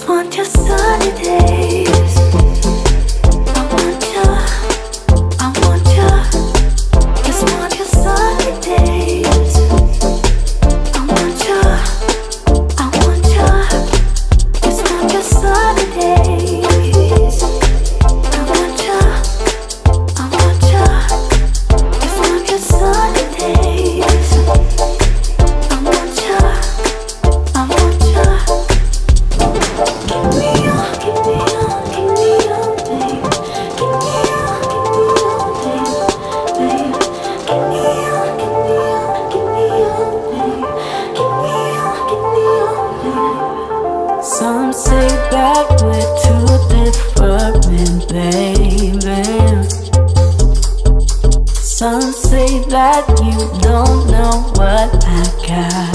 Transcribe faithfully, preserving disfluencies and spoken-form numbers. just want your sunny days. I want you, I want you. Just want your sunny days. I want you, I want you. Just want your sunny days. I want you, I want you. Just want your sunny days. I want you, I want you. Give me your, give me your, give me your babe. Give me your, give me your babe, babe. Give me your, give me your, give me your babe. Give me your, give me your babe. Some say that we're too different, baby. Some say that you don't know what I got.